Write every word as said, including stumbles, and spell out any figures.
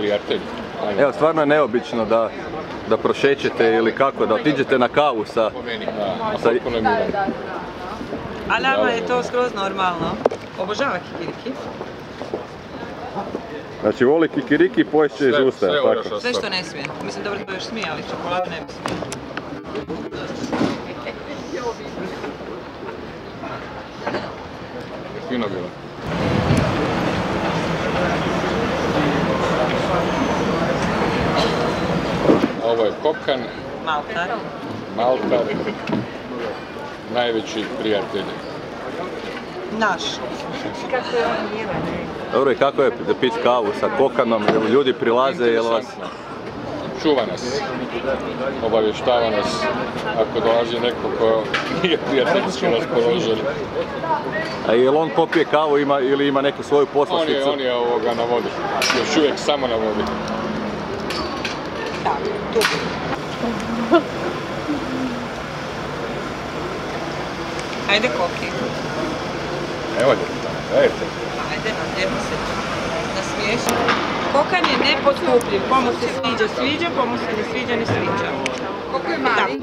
ili artelj. Evo, stvarno je neobično da, da prošećete ili kako, da otiđete na kavu sa... sa... A nama je to skroz normalno. Obožava kikiriki. Znači, voli kikiriki i poješće iz usta. Sve, tako. Sve što ne smije. Mislim, dobro da još smije, ali čokoladu ne smije. Fino bilo. Ovo je Kokan. Maltar. Maltar. Najveći prijatelj. Naš. Kako je on njeva, ne? Dobro, i kako je da pit kavu sa Kokanom? Ljudi prilaze, jel vas... Čuva nas. Obavještava nas. Ako dolazi neko ko nije prijateljski raspoložen. A jel on popije kavu ima, ili ima neku svoju poslasticu? On je, on je ovoga na vodi. Još uvijek samo na vodi. Da, tu. Ajde koki. Evo ljepita, dajte. Ajde nam, lijepo se nasmiješim. Kokan je nepotkupljiv, komu se sviđa sviđa, komu se ne sviđa ne sviđa. Koliko je mali?